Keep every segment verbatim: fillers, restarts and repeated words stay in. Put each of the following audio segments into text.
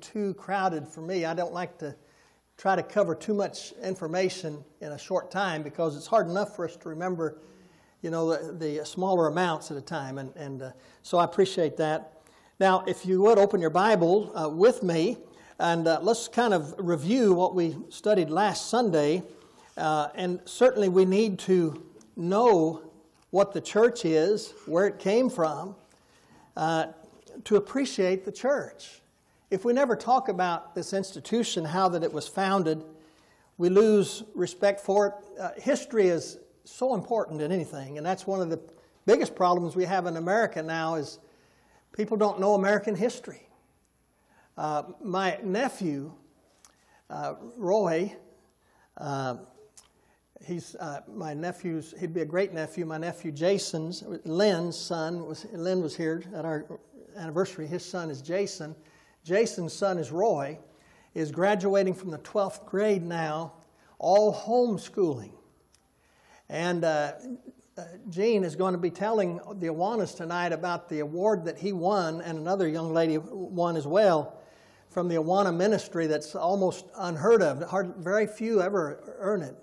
too crowded for me. I don't like to try to cover too much information in a short time because it's hard enough for us to remember, you know, the, the smaller amounts at a time. And, and uh, so I appreciate that. Now, if you would open your Bible uh, with me, and uh, let's kind of review what we studied last Sunday. Uh, and certainly we need to know what the church is, where it came from, uh, to appreciate the church. If we never talk about this institution, how that it was founded, we lose respect for it. Uh, history is so important in anything, and that's one of the biggest problems we have in America now is people don't know American history. Uh, my nephew, uh, Roy, uh, he's uh, my nephew's, he'd be a great nephew, my nephew Jason's, Lynn's son, was, Lynn was here at our anniversary, his son is Jason. Jason's son is Roy, is graduating from the twelfth grade now, all homeschooling. And uh, Gene is going to be telling the Awanas tonight about the award that he won, and another young lady won as well, from the Awana ministry that's almost unheard of. Hard, very few ever earn it.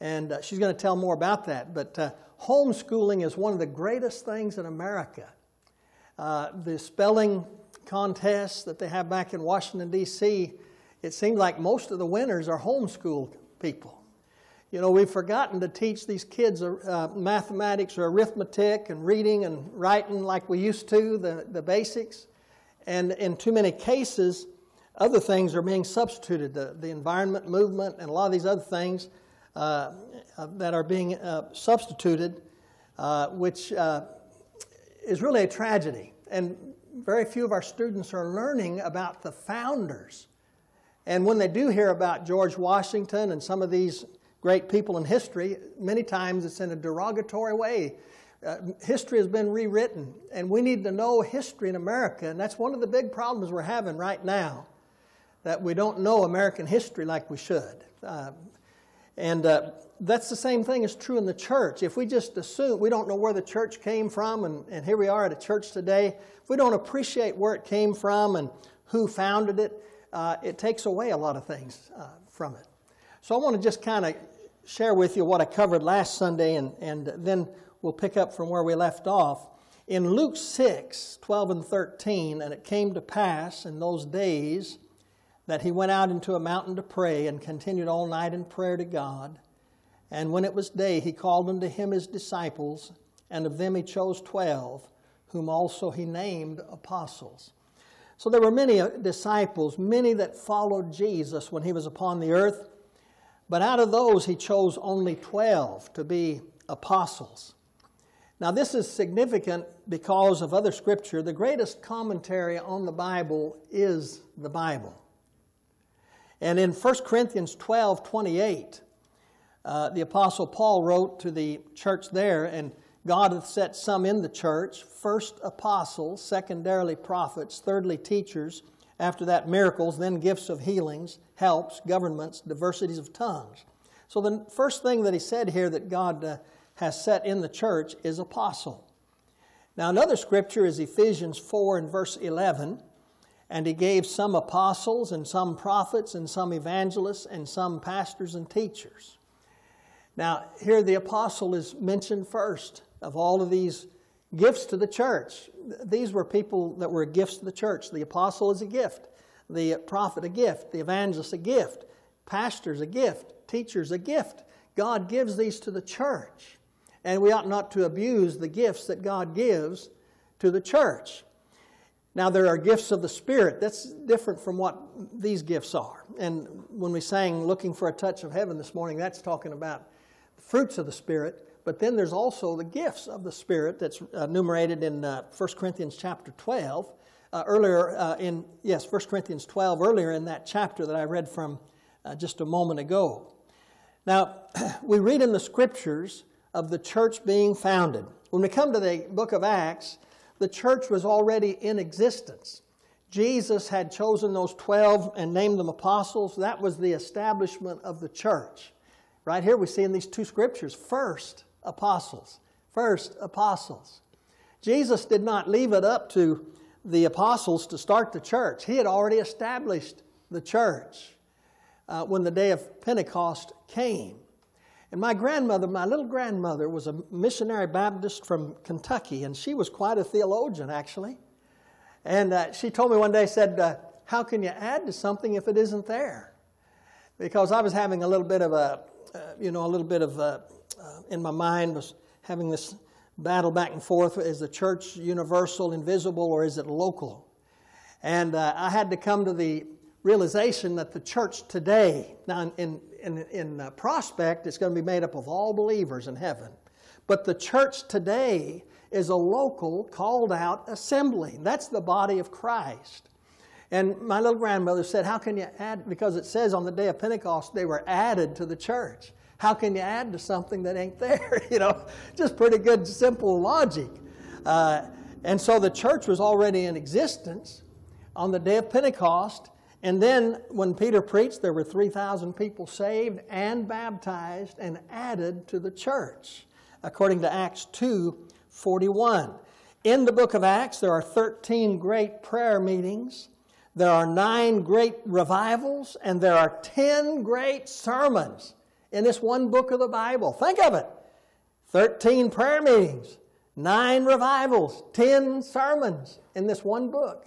And uh, she's going to tell more about that. But uh, homeschooling is one of the greatest things in America. Uh, the spelling contests that they have back in Washington, D C, it seemed like most of the winners are homeschooled people. You know, we've forgotten to teach these kids uh, mathematics or arithmetic and reading and writing like we used to, the, the basics. And in too many cases, other things are being substituted, the, the environment movement and a lot of these other things uh, that are being uh, substituted, uh, which uh, is really a tragedy. And very few of our students are learning about the founders. And when they do hear about George Washington and some of these great people in history, many times it's in a derogatory way. Uh, history has been rewritten, and we need to know history in America, and that's one of the big problems we're having right now, that we don't know American history like we should. Uh, and uh, that's the same thing is true in the church. If we just assume we don't know where the church came from, and, and here we are at a church today, if we don't appreciate where it came from and who founded it, uh, it takes away a lot of things uh, from it. So I want to just kind of share with you what I covered last Sunday, and, and then we'll pick up from where we left off. In Luke six, twelve and thirteen, and it came to pass in those days that he went out into a mountain to pray and continued all night in prayer to God. And when it was day, he called unto him his disciples, and of them he chose twelve, whom also he named apostles. So there were many disciples, many that followed Jesus when he was upon the earth, but out of those he chose only twelve to be apostles. Now this is significant because of other scripture. The greatest commentary on the Bible is the Bible. And in First Corinthians twelve, twenty-eight, uh, the Apostle Paul wrote to the church there, and God hath set some in the church, first apostles, secondarily prophets, thirdly teachers, after that miracles, then gifts of healings, helps, governments, diversities of tongues. So the first thing that he said here that God uh, has set in the church is apostle. Now another scripture is Ephesians four and verse eleven. And he gave some apostles and some prophets and some evangelists and some pastors and teachers. Now here the apostle is mentioned first of all of these gifts to the church. These were people that were gifts to the church. The apostle is a gift. The prophet a gift. The evangelist a gift. Pastors a gift. Teachers a gift. God gives these to the church. And we ought not to abuse the gifts that God gives to the church. Now there are gifts of the Spirit. That's different from what these gifts are. And when we sang Looking for a Touch of Heaven this morning, that's talking about the fruits of the Spirit. But then there's also the gifts of the Spirit that's enumerated in uh, First Corinthians chapter twelve. Uh, earlier uh, in, yes, First Corinthians twelve, earlier in that chapter that I read from uh, just a moment ago. Now, we read in the Scriptures of the church being founded. When we come to the book of Acts, the church was already in existence. Jesus had chosen those twelve and named them apostles. That was the establishment of the church. Right here we see in these two scriptures, first apostles, first apostles. Jesus did not leave it up to the apostles to start the church. He had already established the church uh, when the day of Pentecost came. And my grandmother, my little grandmother, was a missionary Baptist from Kentucky, and she was quite a theologian, actually. And uh, she told me one day, said, uh, how can you add to something if it isn't there? Because I was having a little bit of a, uh, you know, a little bit of, a, uh, in my mind, was having this battle back and forth. Is the church universal, invisible, or is it local? And uh, I had to come to the realization that the church today, now in, in, in uh, prospect, it's going to be made up of all believers in heaven. But the church today is a local, called-out assembly. That's the body of Christ. And my little grandmother said, how can you add? Because it says on the day of Pentecost, they were added to the church. How can you add to something that ain't there? You know, just pretty good, simple logic. Uh, and so the church was already in existence on the day of Pentecost. And then when Peter preached, there were three thousand people saved and baptized and added to the church, according to Acts two forty-one. In the book of Acts, there are thirteen great prayer meetings. There are nine great revivals, and there are ten great sermons in this one book of the Bible. Think of it. thirteen prayer meetings, nine revivals, ten sermons in this one book.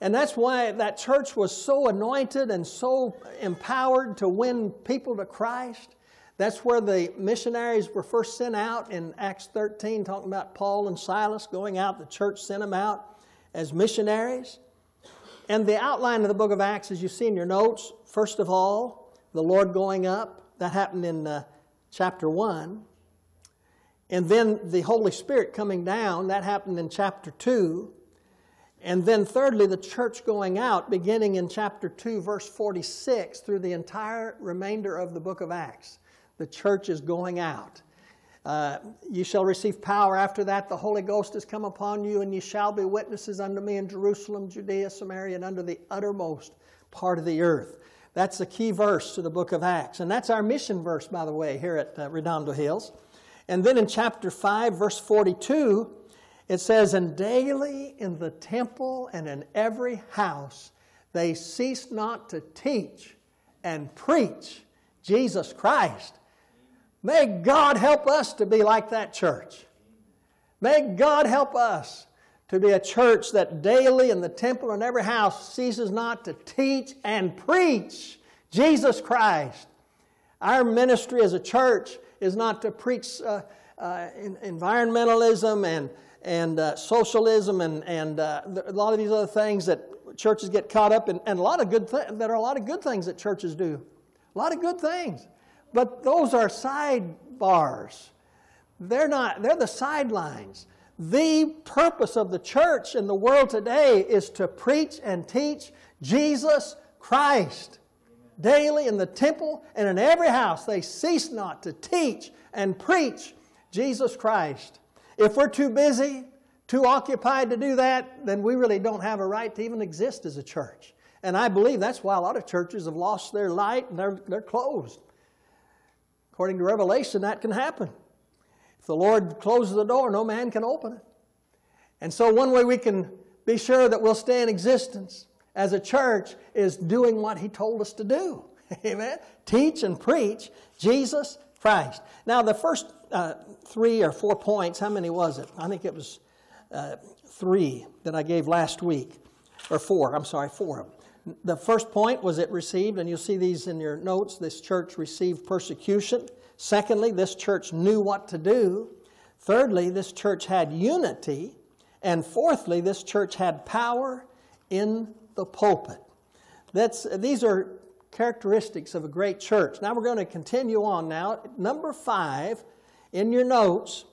And that's why that church was so anointed and so empowered to win people to Christ. That's where the missionaries were first sent out in Acts thirteen, talking about Paul and Silas going out. The church sent them out as missionaries. And the outline of the book of Acts, as you see in your notes, first of all, the Lord going up. That happened in uh, chapter one. And then the Holy Spirit coming down. That happened in chapter two. And then thirdly, the church going out, beginning in chapter two, verse forty-six, through the entire remainder of the book of Acts. The church is going out. Uh, you shall receive power after that. The Holy Ghost has come upon you, and ye shall be witnesses unto me in Jerusalem, Judea, Samaria, and unto the uttermost part of the earth. That's the key verse to the book of Acts. And that's our mission verse, by the way, here at uh, Redondo Hills. And then in chapter five, verse forty-two, it says, and daily in the temple and in every house they ceased not to teach and preach Jesus Christ. May God help us to be like that church. May God help us to be a church that daily in the temple and every house ceases not to teach and preach Jesus Christ. Our ministry as a church is not to preach uh, uh, environmentalism and, and uh, socialism and, and uh, a lot of these other things that churches get caught up in. And a lot of good th- there are a lot of good things that churches do. A lot of good things. But those are sidebars. They're not, they're the sidelines. The purpose of the church in the world today is to preach and teach Jesus Christ. Amen. Daily in the temple and in every house they cease not to teach and preach Jesus Christ. If we're too busy, too occupied to do that, then we really don't have a right to even exist as a church. And I believe that's why a lot of churches have lost their light and they're, they're closed. According to Revelation, that can happen. If the Lord closes the door, no man can open it. And so one way we can be sure that we'll stay in existence as a church is doing what He told us to do. Amen? Teach and preach Jesus Christ. Now, the first uh, three or four points, how many was it? I think it was uh, three that I gave last week. Or four, I'm sorry, four of them. The first point was it received, and you'll see these in your notes, this church received persecution. Secondly, this church knew what to do. Thirdly, this church had unity. And fourthly, this church had power in the pulpit. That's, these are characteristics of a great church. Now we're going to continue on now. Number five, in your notes,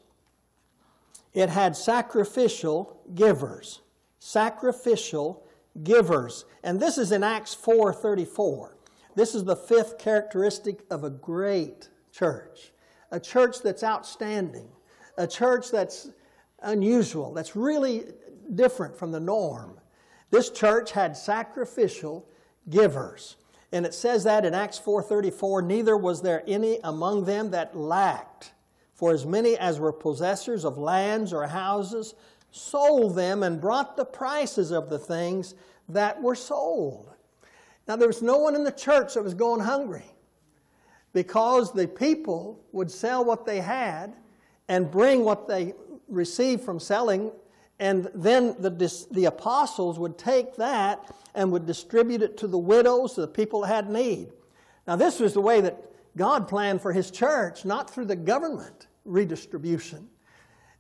it had sacrificial givers. Sacrificial givers. Givers. And this is in Acts four thirty-four. This is the fifth characteristic of a great church. A church that's outstanding. A church that's unusual. That's really different from the norm. This church had sacrificial givers. And it says that in Acts four thirty-four, neither was there any among them that lacked. For as many as were possessors of lands or houses sold them and brought the prices of the things that were sold. Now, there was no one in the church that was going hungry, because the people would sell what they had and bring what they received from selling, and then the, the apostles would take that and would distribute it to the widows, to the people that had need. Now, this was the way that God planned for His church, not through the government redistribution.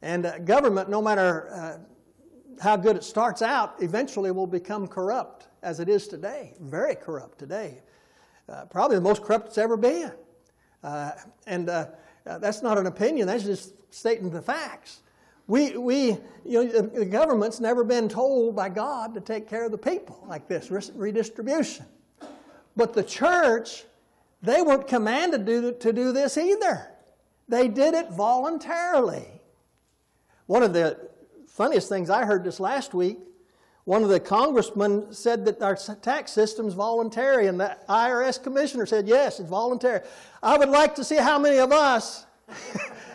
And uh, government, no matter uh, how good it starts out, eventually will become corrupt, as it is today, very corrupt today. Uh, probably the most corrupt it's ever been. Uh, and uh, uh, that's not an opinion, that's just stating the facts. We, we, you know, the government's never been told by God to take care of the people like this, redistribution. But the church, they weren't commanded to, to do this either. They did it voluntarily. One of the funniest things I heard this last week, one of the congressmen said that our tax system's voluntary, and the I R S commissioner said, yes, it's voluntary. I would like to see how many of us,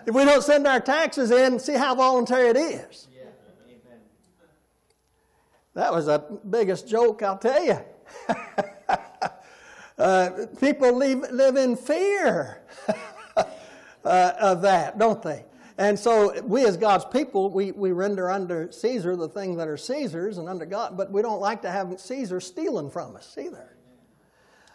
if we don't send our taxes in, see how voluntary it is. Yeah. Amen. That was the biggest joke, I'll tell you. uh, people leave, live in fear uh, of that, don't they? And so we as God's people, we, we render under Caesar the things that are Caesar's and under God, but we don't like to have Caesar stealing from us either.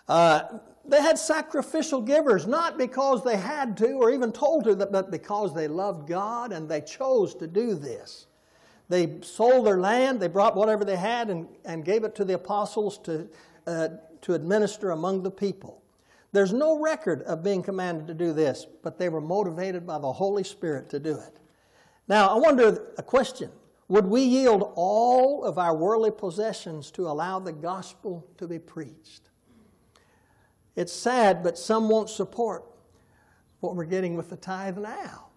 Uh, they had sacrificial givers, not because they had to or even told to, but because they loved God and they chose to do this. They sold their land, they brought whatever they had and, and gave it to the apostles to, uh, to administer among the people. There's no record of being commanded to do this, but they were motivated by the Holy Spirit to do it. Now, I wonder a question. Would we yield all of our worldly possessions to allow the gospel to be preached? It's sad, but some won't support what we're getting with the tithe now,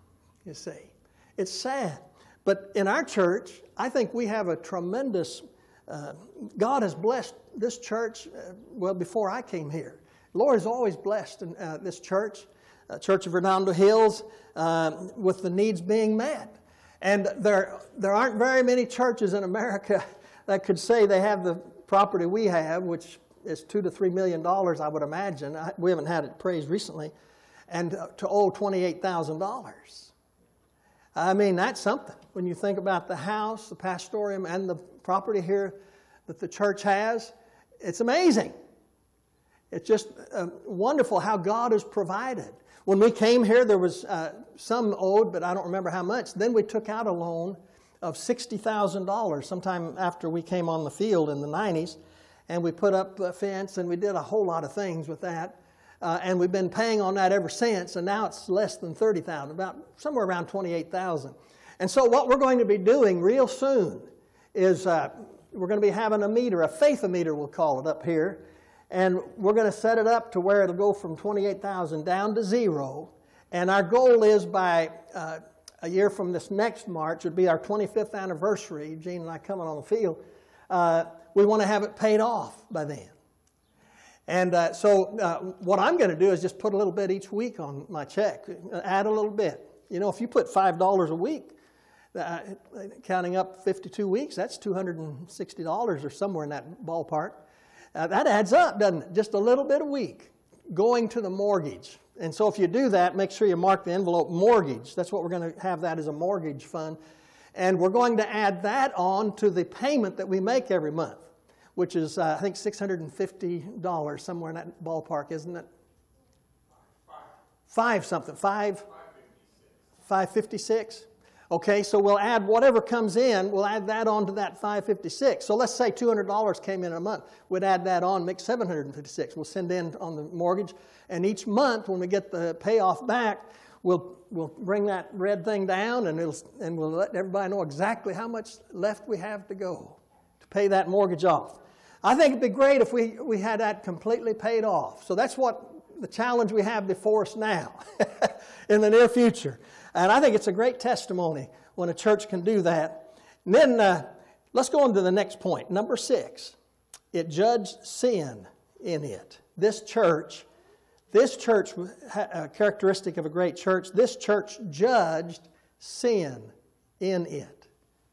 you see. It's sad. But in our church, I think we have a tremendous... Uh, God has blessed this church, uh, well, before I came here. The Lord has always blessed in, uh, this church, uh, Church of Redondo Hills, uh, with the needs being met. And there, there aren't very many churches in America that could say they have the property we have, which is two to three million dollars, I would imagine. I, we haven't had it praised recently, and uh, to owe twenty-eight thousand dollars. I mean, that's something. When you think about the house, the pastorium, and the property here that the church has, it's amazing. It's just uh, wonderful how God has provided. When we came here, there was uh, some owed, but I don't remember how much. Then we took out a loan of sixty thousand dollars sometime after we came on the field in the nineties, and we put up a fence, and we did a whole lot of things with that, uh, and we've been paying on that ever since, and now it's less than thirty thousand dollars, about somewhere around twenty-eight thousand dollars. And so what we're going to be doing real soon is uh, we're going to be having a meter, a faith-o-meter we'll call it up here, and we're going to set it up to where it'll go from twenty-eight thousand down to zero. And our goal is by uh, a year from this next March, it'd be our twenty-fifth anniversary, Gene and I coming on the field, uh, we want to have it paid off by then. And uh, so uh, what I'm going to do is just put a little bit each week on my check, add a little bit. You know, if you put five dollars a week, uh, counting up fifty-two weeks, that's two hundred sixty dollars or somewhere in that ballpark. Uh, that adds up, doesn't it? Just a little bit a week going to the mortgage. And so if you do that, make sure you mark the envelope mortgage. That's what we're going to have, that as a mortgage fund. And we're going to add that on to the payment that we make every month, which is, uh, I think, six hundred fifty dollars, somewhere in that ballpark, isn't it? Five, Five something. Five? five fifty-six. Okay, so we'll add whatever comes in, we'll add that on to that five fifty-six. So let's say two hundred dollars came in a month. We'd add that on, make seven hundred fifty-six. We'll send in on the mortgage. And each month when we get the payoff back, we'll, we'll bring that red thing down and, it'll, and we'll let everybody know exactly how much left we have to go to pay that mortgage off. I think it'd be great if we, we had that completely paid off. So that's what the challenge we have before us now in the near future. And I think it's a great testimony when a church can do that. And then uh, let's go on to the next point. Number six, it judged sin in it. This church, this church, a characteristic of a great church, this church judged sin in it.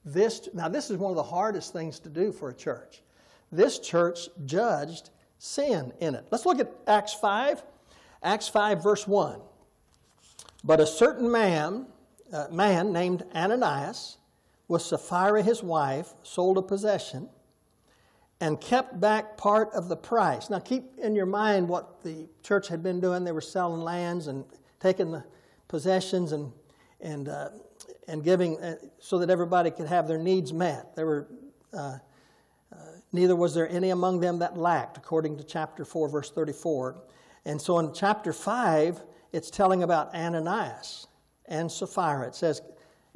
This, now, this is one of the hardest things to do for a church. This church judged sin in it. Let's look at Acts five. Acts five, verse one. But a certain man, uh, man named Ananias, with Sapphira his wife, sold a possession and kept back part of the price. Now, keep in your mind what the church had been doing. They were selling lands and taking the possessions and, and, uh, and giving uh, so that everybody could have their needs met. There were, uh, uh, neither was there any among them that lacked, according to chapter four, verse thirty-four. And so in chapter five, it's telling about Ananias and Sapphira. It says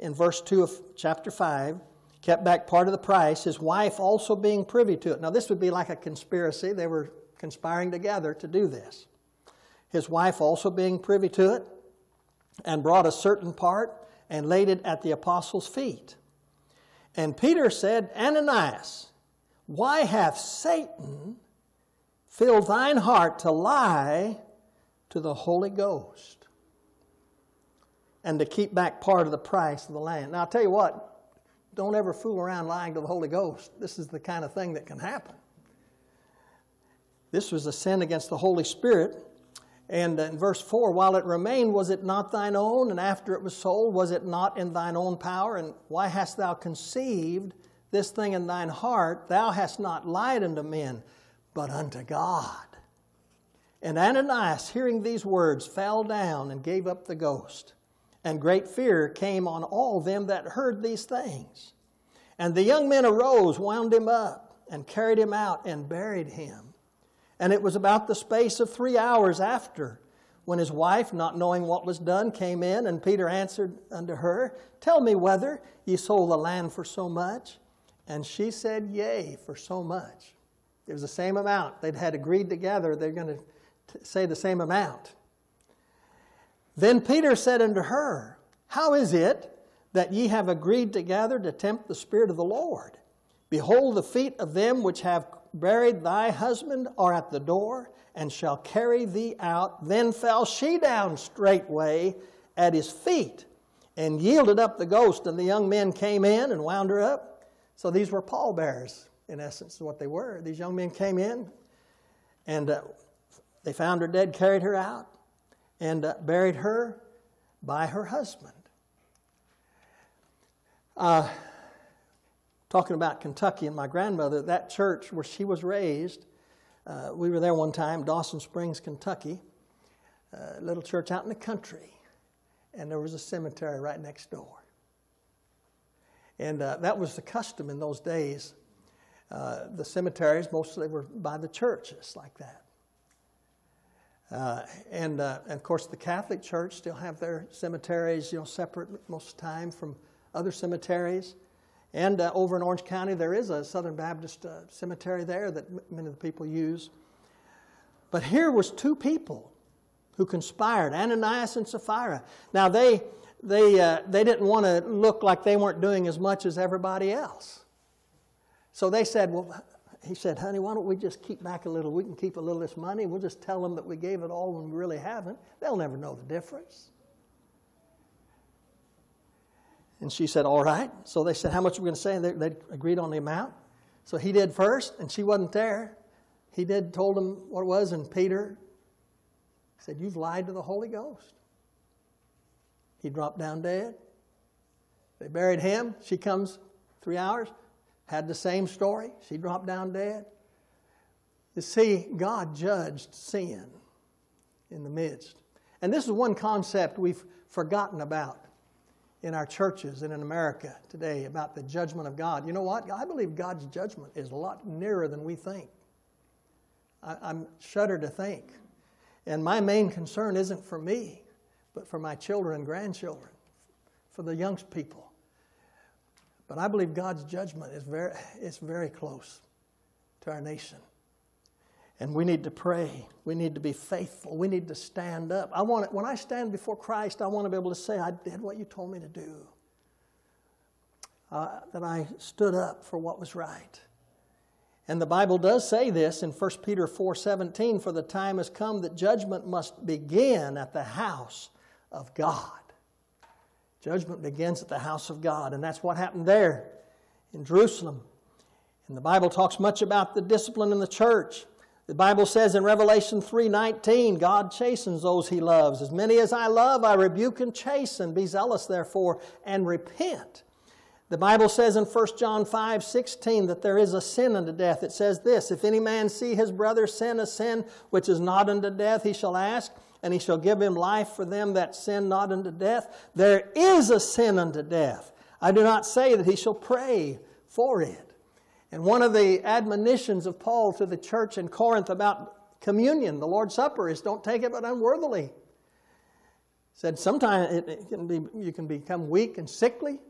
in verse two of chapter five, kept back part of the price, his wife also being privy to it. Now, this would be like a conspiracy. They were conspiring together to do this. His wife also being privy to it, and brought a certain part and laid it at the apostles' feet. And Peter said, Ananias, why hath Satan filled thine heart to lie to the Holy Ghost, and to keep back part of the price of the land? Now, I'll tell you what, don't ever fool around lying to the Holy Ghost. This is the kind of thing that can happen. This was a sin against the Holy Spirit. And in verse four, while it remained, was it not thine own? And after it was sold, was it not in thine own power? And why hast thou conceived this thing in thine heart? Thou hast not lied unto men, but unto God. And Ananias, hearing these words, fell down and gave up the ghost. And great fear came on all them that heard these things. And the young men arose, wound him up, and carried him out, and buried him. And it was about the space of three hours after, when his wife, not knowing what was done, came in, and Peter answered unto her, Tell me whether ye sold the land for so much? And she said, Yea, for so much. It was the same amount. They'd had agreed together they're going to say the same amount. Then Peter said unto her, How is it that ye have agreed together to tempt the Spirit of the Lord? Behold, the feet of them which have buried thy husband are at the door, and shall carry thee out. Then fell she down straightway at his feet, and yielded up the ghost. And the young men came in and wound her up. So these were pallbearers, in essence, is what they were. These young men came in, and uh, they found her dead, carried her out, and uh, buried her by her husband. Uh, Talking about Kentucky and my grandmother, that church where she was raised, uh, we were there one time, Dawson Springs, Kentucky, a little church out in the country, and there was a cemetery right next door. And uh, that was the custom in those days. Uh, the cemeteries mostly were by the churches like that. Uh, and, uh, and, of course, the Catholic Church still have their cemeteries, you know, separate most of the time from other cemeteries. And uh, over in Orange County, there is a Southern Baptist uh, cemetery there that m many of the people use. But here was two people who conspired, Ananias and Sapphira. Now, they, they, uh, they didn't want to look like they weren't doing as much as everybody else. So they said, well, he said, honey, why don't we just keep back a little? We can keep a little of this money. We'll just tell them that we gave it all when we really haven't. They'll never know the difference. And she said, all right. So they said, how much are we going to say? And they, they agreed on the amount. So he did first, and she wasn't there. He did, told him what it was, and Peter said, you've lied to the Holy Ghost. He dropped down dead. They buried him. She comes three hours, had the same story. She dropped down dead. You see, God judged sin in the midst. And this is one concept we've forgotten about in our churches and in America today, about the judgment of God. You know what? I believe God's judgment is a lot nearer than we think. I, I'm shudder to think. And my main concern isn't for me, but for my children and grandchildren, for the young people. But I believe God's judgment is very, it's very close to our nation. And we need to pray. We need to be faithful. We need to stand up. I want to, when I stand before Christ, I want to be able to say, I did what you told me to do. Uh, that I stood up for what was right. And the Bible does say this in First Peter four seventeen, for the time has come that judgment must begin at the house of God. Judgment begins at the house of God, and that's what happened there in Jerusalem. And the Bible talks much about the discipline in the church. The Bible says in Revelation three nineteen, God chastens those He loves. As many as I love, I rebuke and chasten. Be zealous, therefore, and repent. The Bible says in First John five sixteen that there is a sin unto death. It says this, if any man see his brother sin a sin which is not unto death, he shall ask, and He shall give him life for them that sin not unto death. There is a sin unto death. I do not say that he shall pray for it. And one of the admonitions of Paul to the church in Corinth about communion, the Lord's Supper, is don't take it but unworthily. He said sometimes it, it can be, you can become weak and sickly,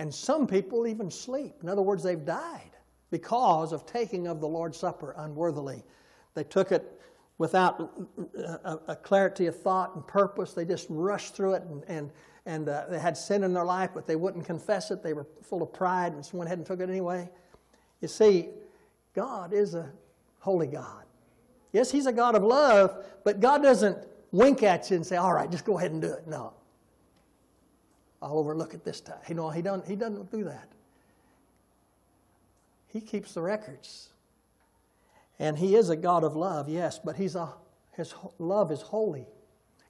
and some people even sleep. In other words, they've died because of taking of the Lord's Supper unworthily. They took it without a clarity of thought and purpose. They just rushed through it, and, and, and uh, they had sin in their life, but they wouldn't confess it. They were full of pride, and someone hadn't took it anyway. You see, God is a holy God. Yes, He's a God of love, but God doesn't wink at you and say, all right, just go ahead and do it. No. I'll overlook it this time. You know, he, don't, he doesn't do that. He keeps the records. And He is a God of love, yes, but he's a, His love is holy.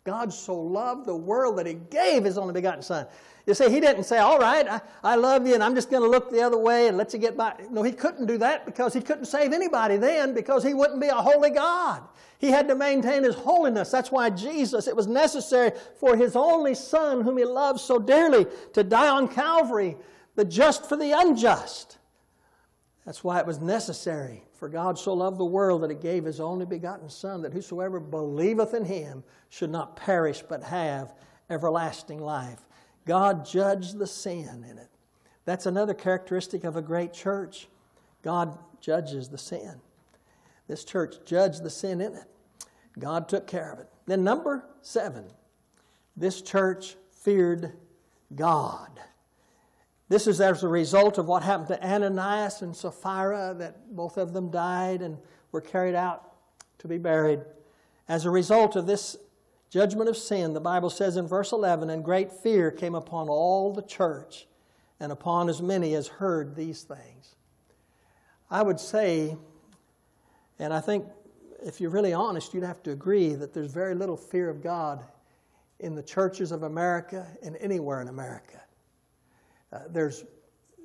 God so loved the world that He gave His only begotten Son. You see, He didn't say, all right, I, I love you and I'm just going to look the other way and let you get by. No, He couldn't do that because He couldn't save anybody then because He wouldn't be a holy God. He had to maintain His holiness. That's why Jesus, it was necessary for His only Son, whom He loved so dearly, to die on Calvary, the just for the unjust. That's why it was necessary. For God so loved the world that He gave His only begotten Son, that whosoever believeth in Him should not perish but have everlasting life. God judged the sin in it. That's another characteristic of a great church. God judges the sin. This church judged the sin in it. God took care of it. Then number seven, this church feared God. This is as a result of what happened to Ananias and Sapphira, that both of them died and were carried out to be buried. As a result of this judgment of sin, the Bible says in verse eleven, and great fear came upon all the church and upon as many as heard these things. I would say, and I think if you're really honest, you'd have to agree that there's very little fear of God in the churches of America and anywhere in America. Uh, there's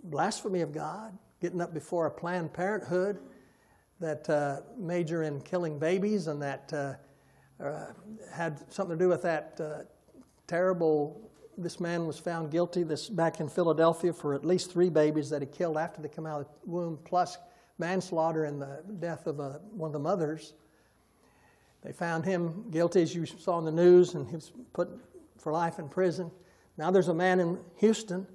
blasphemy of God, getting up before a Planned Parenthood that uh, major in killing babies and that uh, uh, had something to do with that uh, terrible, this man was found guilty this back in Philadelphia for at least three babies that he killed after they come out of the womb, plus manslaughter and the death of a, one of the mothers. They found him guilty, as you saw in the news, and he was put for life in prison. Now there's a man in Houston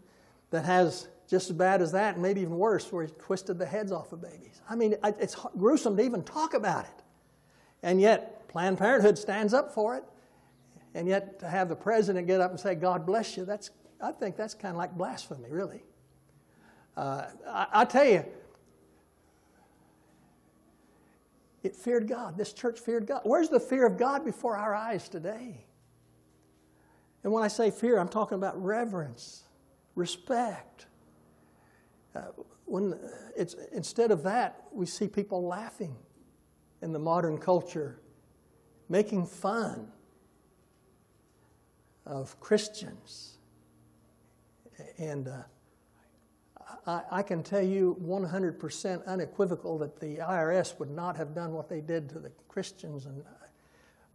that has just as bad as that, and maybe even worse, where he twisted the heads off of babies. I mean, it's gruesome to even talk about it. And yet, Planned Parenthood stands up for it. And yet, to have the president get up and say, God bless you, that's, I think that's kind of like blasphemy, really. Uh, I, I tell you, it feared God. This church feared God. Where's the fear of God before our eyes today? And when I say fear, I'm talking about reverence. Respect. Uh, when it's, instead of that, we see people laughing in the modern culture, making fun of Christians. And uh, I, I can tell you one hundred percent unequivocal that the I R S would not have done what they did to the Christians and uh,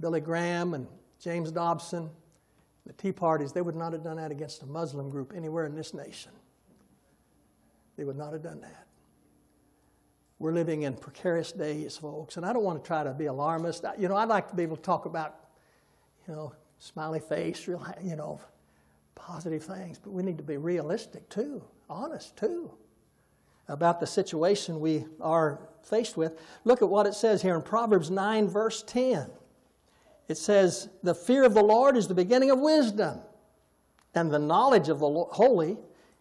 Billy Graham and James Dobson. The Tea Parties, they would not have done that against a Muslim group anywhere in this nation. They would not have done that. We're living in precarious days, folks, and I don't want to try to be alarmist. You know, I'd like to be able to talk about, you know, smiley face, real, you know, positive things, but we need to be realistic too, honest too, about the situation we are faced with. Look at what it says here in Proverbs nine, verse ten. It says, the fear of the Lord is the beginning of wisdom, and the knowledge of the holy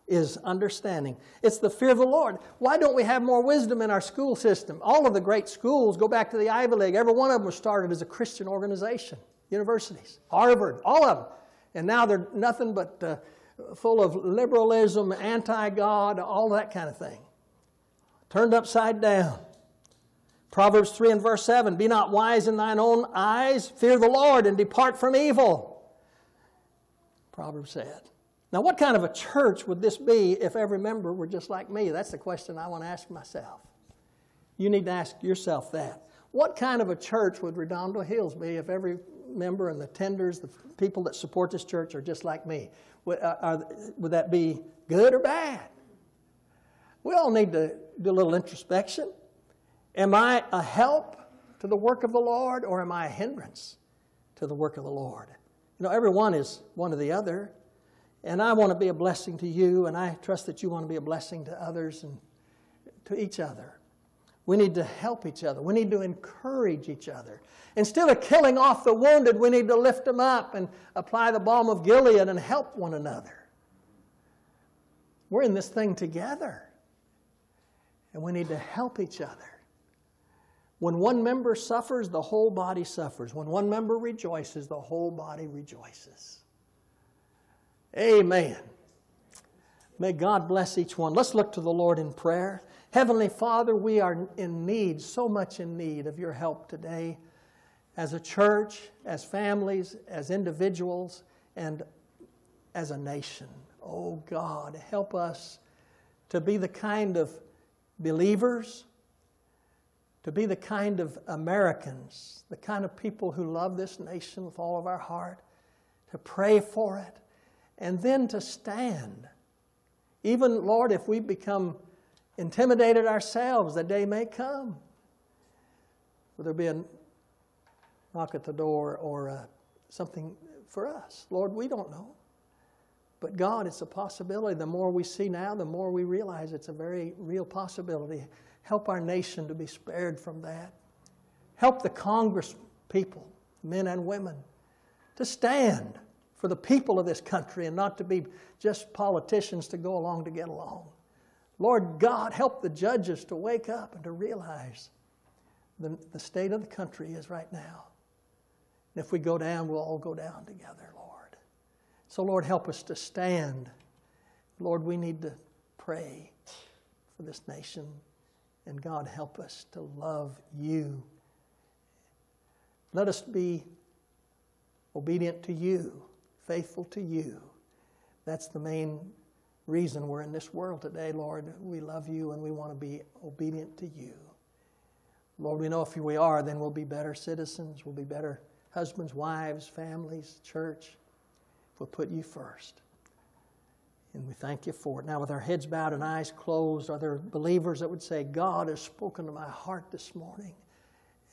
is understanding. It's the fear of the Lord. Why don't we have more wisdom in our school system? All of the great schools, go back to the Ivy League, every one of them was started as a Christian organization, universities, Harvard, all of them. And now they're nothing but uh, full of liberalism, anti-God, all that kind of thing. Turned upside down. Proverbs three and verse seven, be not wise in thine own eyes, fear the Lord and depart from evil, Proverbs said. Now what kind of a church would this be if every member were just like me? That's the question I want to ask myself. You need to ask yourself that. What kind of a church would Redondo Hills be if every member and the tenders, the people that support this church, are just like me? Would, uh, are, would that be good or bad? We all need to do a little introspection. Am I a help to the work of the Lord, or am I a hindrance to the work of the Lord? You know, everyone is one or the other. And I want to be a blessing to you, and I trust that you want to be a blessing to others and to each other. We need to help each other. We need to encourage each other. Instead of killing off the wounded, we need to lift them up and apply the balm of Gilead and help one another. We're in this thing together, and we need to help each other. When one member suffers, the whole body suffers. When one member rejoices, the whole body rejoices. Amen. May God bless each one. Let's look to the Lord in prayer. Heavenly Father, we are in need, so much in need of your help today as a church, as families, as individuals, and as a nation. Oh God, help us to be the kind of believers, to be the kind of Americans, the kind of people who love this nation with all of our heart, to pray for it, and then to stand. Even, Lord, if we become intimidated ourselves, the day may come. Will there be a knock at the door or uh, something for us? Lord, we don't know. But God, it's a possibility. The more we see now, the more we realize it's a very real possibility. Help our nation to be spared from that. Help the Congress people, men and women, to stand for the people of this country and not to be just politicians to go along to get along. Lord God, help the judges to wake up and to realize the, the state of the country is right now. And if we go down, we'll all go down together, Lord. So, Lord, help us to stand. Lord, we need to pray for this nation. And God, help us to love you. Let us be obedient to you, faithful to you. That's the main reason we're in this world today, Lord. We love you and we want to be obedient to you. Lord, we know if we are, then we'll be better citizens. We'll be better husbands, wives, families, church. We'll put you first. And we thank you for it. Now, with our heads bowed and eyes closed, are there believers that would say, God has spoken to my heart this morning?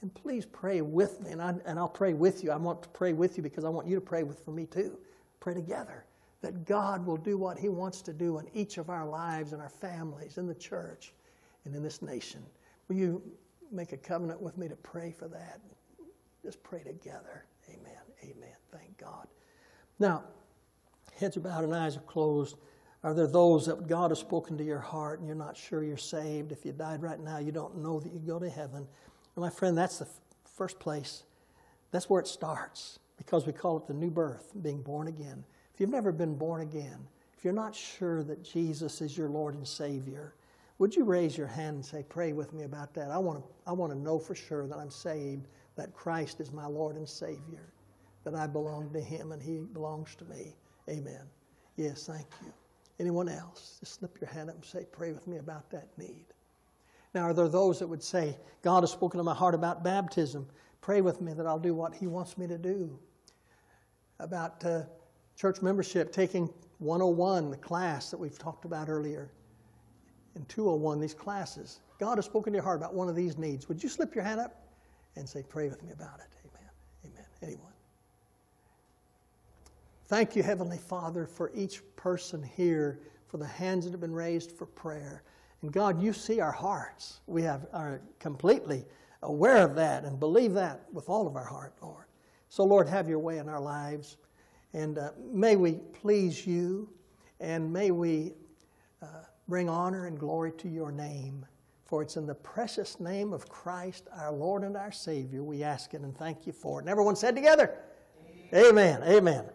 And please pray with me. And, I, and I'll pray with you. I want to pray with you because I want you to pray with for me too. Pray together that God will do what he wants to do in each of our lives and our families, in the church, and in this nation. Will you make a covenant with me to pray for that? Just pray together. Amen. Amen. Thank God. Now, heads are bowed and eyes are closed. Are there those that God has spoken to your heart and you're not sure you're saved? If you died right now, you don't know that you go to heaven. And my friend, that's the first place. That's where it starts, because we call it the new birth, being born again. If you've never been born again, if you're not sure that Jesus is your Lord and Savior, would you raise your hand and say, pray with me about that? I want to, I want to know for sure that I'm saved, that Christ is my Lord and Savior, that I belong to him and he belongs to me. Amen. Yes, thank you. Anyone else? Just slip your hand up and say, pray with me about that need. Now, are there those that would say, God has spoken to my heart about baptism. Pray with me that I'll do what he wants me to do. About uh, church membership, taking one oh one, the class that we've talked about earlier, and two oh one, these classes. God has spoken to your heart about one of these needs. Would you slip your hand up and say, pray with me about it? Amen. Amen. Anyone? Thank you, Heavenly Father, for each person here, for the hands that have been raised for prayer. And God, you see our hearts. We have, are completely aware of that and believe that with all of our heart, Lord. So, Lord, have your way in our lives. And uh, may we please you, and may we uh, bring honor and glory to your name. For it's in the precious name of Christ, our Lord and our Savior, we ask it and thank you for it. And everyone said together, amen, amen. Amen.